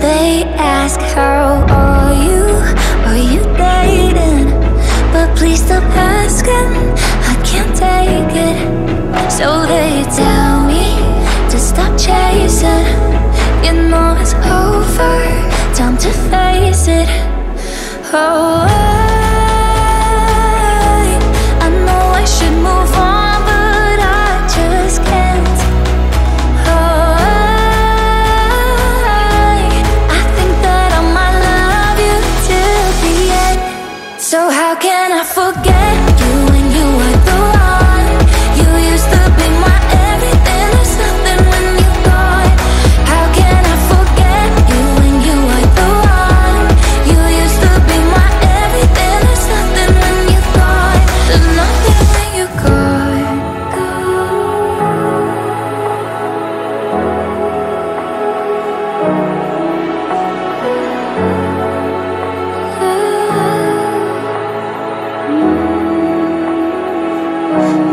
They ask how are you dating? But please stop asking, I can't take it. So they tell me to stop chasing. You know it's over, time to face it. Oh, I know I should move on. So how can I forget you when you were the one? You used to be my everything. There's nothing when you're gone. How can I forget you when you were the one? You used to be my everything. There's nothing when you're gone. There's nothing when you're gone.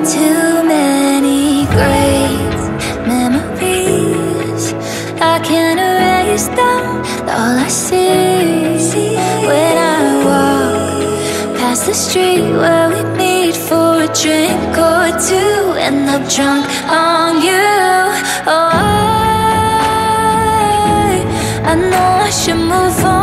Too many great memories, I can't erase them. All I see when I walk past the street where we meet for a drink or two, end up drunk on you. Oh, I know I should move on.